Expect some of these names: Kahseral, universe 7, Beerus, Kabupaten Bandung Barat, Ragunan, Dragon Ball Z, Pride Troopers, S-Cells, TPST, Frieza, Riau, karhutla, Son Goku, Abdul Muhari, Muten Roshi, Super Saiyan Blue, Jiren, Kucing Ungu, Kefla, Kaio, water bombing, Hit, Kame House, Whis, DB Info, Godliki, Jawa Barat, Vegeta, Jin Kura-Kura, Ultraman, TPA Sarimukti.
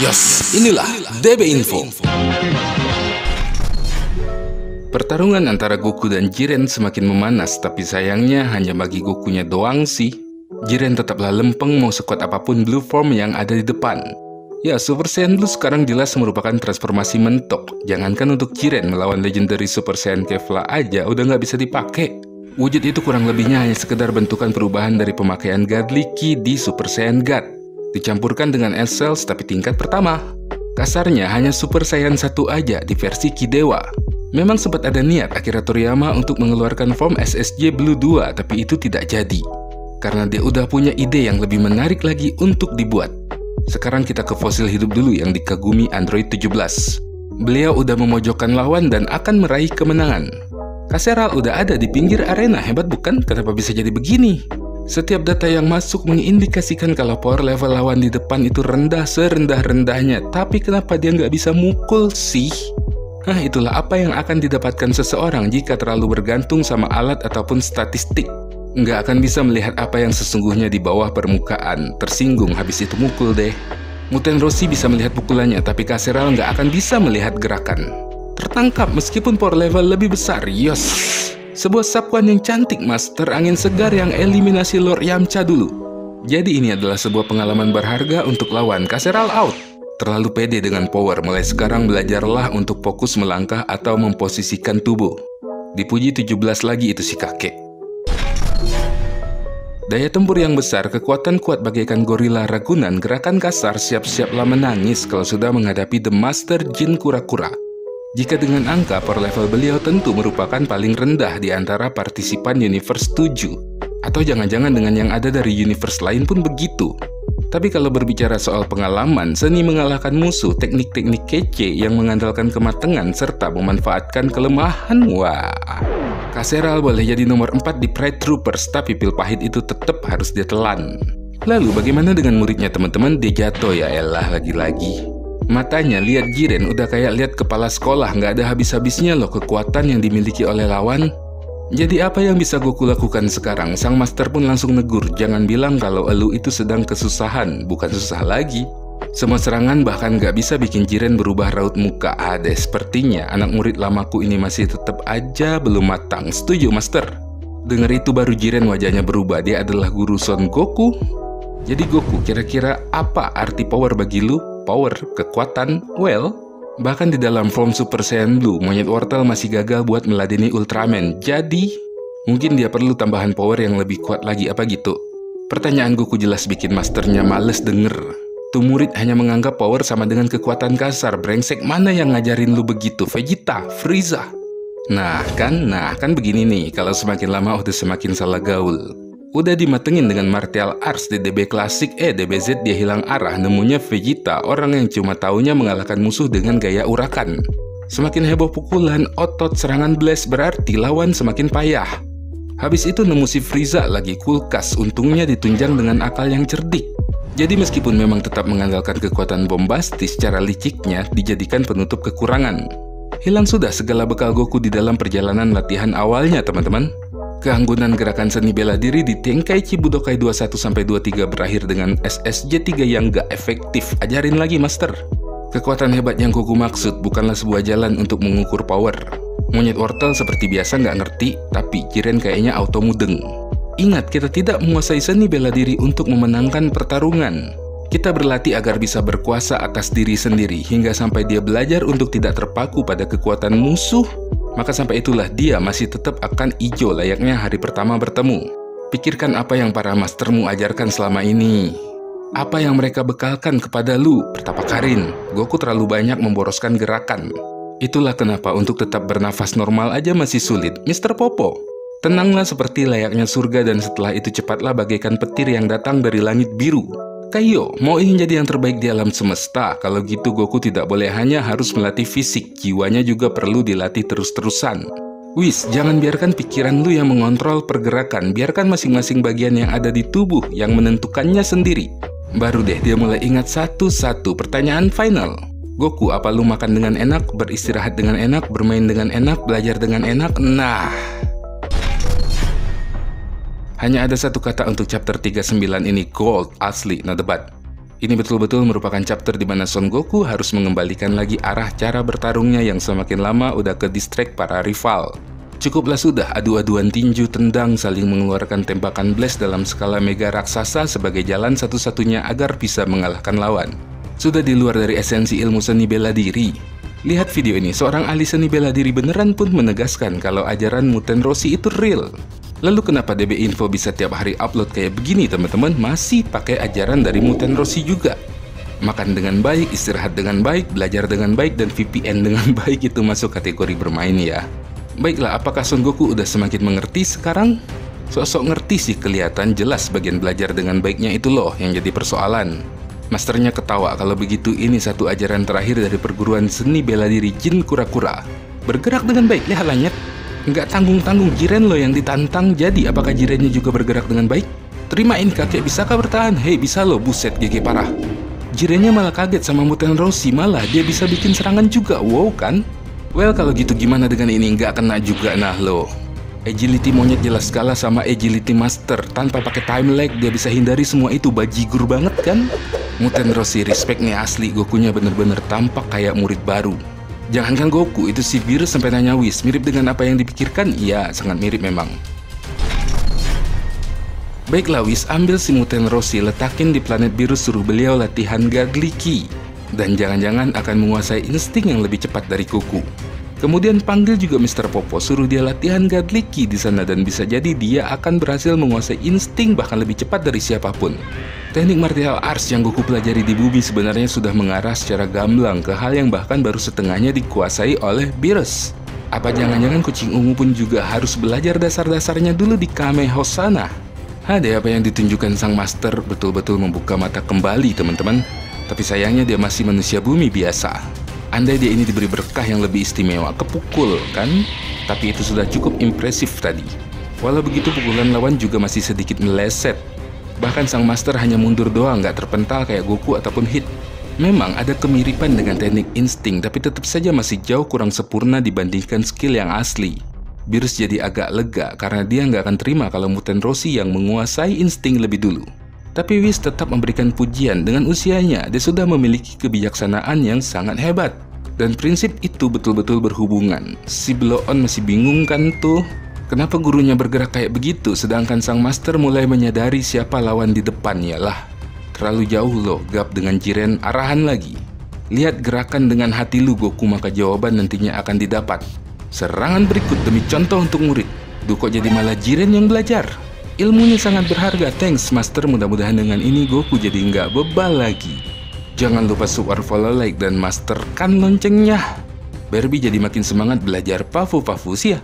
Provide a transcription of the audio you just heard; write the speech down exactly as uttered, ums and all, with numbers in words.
Yes, inilah D B Info. Pertarungan antara Goku dan Jiren semakin memanas, tapi sayangnya hanya bagi Gokunya doang sih. Jiren tetaplah lempeng mau sekuat apapun Blue Form yang ada di depan. Ya, Super Saiyan Blue sekarang jelas merupakan transformasi mentok. Jangankan untuk Jiren, melawan Legendary Super Saiyan Kefla aja udah nggak bisa dipakai. Wujud itu kurang lebihnya hanya sekedar bentukan perubahan dari pemakaian Godliki di Super Saiyan God. Dicampurkan dengan S-Cells tapi tingkat pertama. Kasarnya hanya Super Saiyan satu aja di versi Kidewa. Memang sempat ada niat Akira Toriyama untuk mengeluarkan form S S J Blue dua, tapi itu tidak jadi. Karena dia udah punya ide yang lebih menarik lagi untuk dibuat. Sekarang kita ke fosil hidup dulu yang dikagumi Android tujuh belas. Beliau udah memojokkan lawan dan akan meraih kemenangan. Kaseral udah ada di pinggir arena, hebat bukan? Kenapa bisa jadi begini? Setiap data yang masuk mengindikasikan kalau power level lawan di depan itu rendah serendah-rendahnya. Tapi kenapa dia nggak bisa mukul sih? Nah, itulah apa yang akan didapatkan seseorang jika terlalu bergantung sama alat ataupun statistik. Nggak akan bisa melihat apa yang sesungguhnya di bawah permukaan. Tersinggung habis itu mukul deh. Muten Roshi bisa melihat pukulannya, tapi Kaseral nggak akan bisa melihat gerakan. Tertangkap meskipun power level lebih besar, yos. Sebuah sapuan yang cantik, Master Angin Segar yang eliminasi Lord Yamcha dulu. Jadi ini adalah sebuah pengalaman berharga untuk lawan. Kaseral out. Terlalu pede dengan power, mulai sekarang belajarlah untuk fokus melangkah atau memposisikan tubuh. Dipuji tujuh belas lagi itu si kakek. Daya tempur yang besar, kekuatan kuat bagaikan gorila Ragunan, gerakan kasar, siap-siaplah menangis kalau sudah menghadapi The Master Jin Kura-Kura. Jika dengan angka per level beliau tentu merupakan paling rendah di antara partisipan universe tujuh. Atau jangan-jangan dengan yang ada dari universe lain pun begitu. Tapi kalau berbicara soal pengalaman, seni mengalahkan musuh, teknik-teknik kece yang mengandalkan kematangan serta memanfaatkan kelemahan, wah. Kaseral boleh jadi nomor empat di Pride Troopers, tapi pil pahit itu tetap harus ditelan. Lalu bagaimana dengan muridnya teman-teman? Dia jatuh, ya elah lagi-lagi. Matanya lihat Jiren udah kayak lihat kepala sekolah, nggak ada habis-habisnya loh kekuatan yang dimiliki oleh lawan. Jadi apa yang bisa Goku lakukan sekarang? Sang Master pun langsung negur, jangan bilang kalau elu itu sedang kesusahan, bukan susah lagi. Semua serangan bahkan nggak bisa bikin Jiren berubah raut muka. Ada sepertinya anak murid lamaku ini masih tetap aja belum matang. Setuju, Master? Dengar itu baru Jiren wajahnya berubah, dia adalah guru Son Goku. Jadi Goku, kira-kira apa arti power bagi lu? Power, kekuatan, well, bahkan di dalam form Super Saiyan Blue, monyet wortel masih gagal buat meladeni Ultraman. Jadi, mungkin dia perlu tambahan power yang lebih kuat lagi, apa gitu? Pertanyaan Goku jelas bikin masternya males denger. Tuh murid hanya menganggap power sama dengan kekuatan kasar. Brengsek, mana yang ngajarin lu begitu? Vegeta, Frieza. Nah kan, nah kan begini nih, kalau semakin lama udah semakin salah gaul. Udah dimatengin dengan martial arts di D B klasik, eh D B Z dia hilang arah, nemunya Vegeta, orang yang cuma taunya mengalahkan musuh dengan gaya urakan. Semakin heboh pukulan, otot serangan blast, berarti lawan semakin payah. Habis itu nemu si Frieza lagi kulkas, untungnya ditunjang dengan akal yang cerdik. Jadi meskipun memang tetap mengandalkan kekuatan bombastis, cara liciknya dijadikan penutup kekurangan. Hilang sudah segala bekal Goku di dalam perjalanan latihan awalnya, teman-teman. Keanggunan gerakan seni bela diri di Tengkai Cibudokai dua puluh satu sampai dua puluh tiga berakhir dengan S S J tiga yang gak efektif. Ajarin lagi, Master. Kekuatan hebat yang Goku maksud bukanlah sebuah jalan untuk mengukur power. Monyet wortel seperti biasa gak ngerti, tapi Jiren kayaknya auto mudeng. Ingat, kita tidak menguasai seni bela diri untuk memenangkan pertarungan. Kita berlatih agar bisa berkuasa atas diri sendiri, hingga sampai dia belajar untuk tidak terpaku pada kekuatan musuh. Maka sampai itulah dia masih tetap akan ijo layaknya hari pertama bertemu. Pikirkan apa yang para mastermu ajarkan selama ini. Apa yang mereka bekalkan kepada lu, Pertapa Karin. Goku terlalu banyak memboroskan gerakan. Itulah kenapa untuk tetap bernafas normal aja masih sulit, Mister Popo. Tenanglah seperti layaknya surga dan setelah itu cepatlah bagaikan petir yang datang dari langit biru. Kaio, mau ingin jadi yang terbaik di alam semesta, kalau gitu Goku tidak boleh hanya harus melatih fisik, jiwanya juga perlu dilatih terus-terusan. Whis, jangan biarkan pikiran lu yang mengontrol pergerakan, biarkan masing-masing bagian yang ada di tubuh yang menentukannya sendiri. Baru deh dia mulai ingat satu-satu. Pertanyaan final. Goku, apa lu makan dengan enak, beristirahat dengan enak, bermain dengan enak, belajar dengan enak? Nah... Hanya ada satu kata untuk chapter tiga puluh sembilan ini, gold, asli, no debat. Ini betul-betul merupakan chapter di mana Son Goku harus mengembalikan lagi arah cara bertarungnya yang semakin lama udah ke distract para rival. Cukuplah sudah adu-aduan tinju tendang saling mengeluarkan tembakan blast dalam skala mega raksasa sebagai jalan satu-satunya agar bisa mengalahkan lawan. Sudah di luar dari esensi ilmu seni bela diri. Lihat video ini, seorang ahli seni bela diri beneran pun menegaskan kalau ajaran Muten Roshi itu real. Lalu kenapa D B Info bisa tiap hari upload kayak begini teman-teman, masih pakai ajaran dari Muten Roshi juga? Makan dengan baik, istirahat dengan baik, belajar dengan baik, dan V P N dengan baik itu masuk kategori bermain ya. Baiklah, apakah Son Goku udah semakin mengerti sekarang? Sok-sok ngerti sih, kelihatan jelas bagian belajar dengan baiknya itu loh yang jadi persoalan. Masternya ketawa kalau begitu. Ini satu ajaran terakhir dari perguruan seni bela diri Jin Kura-Kura. Bergerak dengan baik, lihat halanya. Nggak tanggung-tanggung, Jiren loh yang ditantang, jadi apakah Jirennya juga bergerak dengan baik? Terimain kakek, bisakah bertahan? Hei, bisa loh, buset gigi parah. Jirennya malah kaget sama Muten Roshi, malah dia bisa bikin serangan juga, wow kan? Well, kalau gitu gimana dengan ini? Nggak kena juga, nah lo. Agility monyet jelas kalah sama agility master. Tanpa pakai time lag, dia bisa hindari semua itu. Bajigur banget kan? Muten Roshi respect nih asli. Gokunya bener-bener tampak kayak murid baru. Jangankan Goku, itu si Beerus sampai nanya Whis, mirip dengan apa yang dipikirkan? Iya, sangat mirip memang. Baiklah Whis, ambil si Muten Roshi, letakin di planet Beerus, suruh beliau latihan Gadliki. Dan jangan-jangan akan menguasai insting yang lebih cepat dari Goku. Kemudian panggil juga Mister Popo, suruh dia latihan Gadliki di sana, dan bisa jadi dia akan berhasil menguasai insting bahkan lebih cepat dari siapapun. Teknik martial arts yang Goku pelajari di bumi sebenarnya sudah mengarah secara gamblang ke hal yang bahkan baru setengahnya dikuasai oleh Beerus. Apa jangan-jangan kucing ungu pun juga harus belajar dasar-dasarnya dulu di Kame House sana? Ada apa yang ditunjukkan sang master betul-betul membuka mata kembali teman-teman. Tapi sayangnya dia masih manusia bumi biasa. Andai dia ini diberi berkah yang lebih istimewa, kepukul kan? Tapi itu sudah cukup impresif tadi. Walau begitu pukulan lawan juga masih sedikit meleset. Bahkan sang master hanya mundur doang, nggak terpental kayak Goku ataupun Hit. Memang ada kemiripan dengan teknik insting, tapi tetap saja masih jauh kurang sempurna dibandingkan skill yang asli. Beerus jadi agak lega karena dia nggak akan terima kalau Muten Roshi yang menguasai insting lebih dulu. Tapi Whis tetap memberikan pujian. Dengan usianya, dia sudah memiliki kebijaksanaan yang sangat hebat. Dan prinsip itu betul-betul berhubungan. Si Bloon masih bingung kan tuh? Kenapa gurunya bergerak kayak begitu, sedangkan sang master mulai menyadari siapa lawan di depan? Yalah, terlalu jauh loh gap dengan Jiren, arahan lagi. Lihat gerakan dengan hati lu Goku, maka jawaban nantinya akan didapat. Serangan berikut demi contoh untuk murid. Duh, kok jadi malah Jiren yang belajar? Ilmunya sangat berharga, thanks master. Mudah-mudahan dengan ini Goku jadi nggak bebal lagi. Jangan lupa subscribe, follow, like, dan masterkan loncengnya. Barbie jadi makin semangat belajar pafu-pafu sih ya.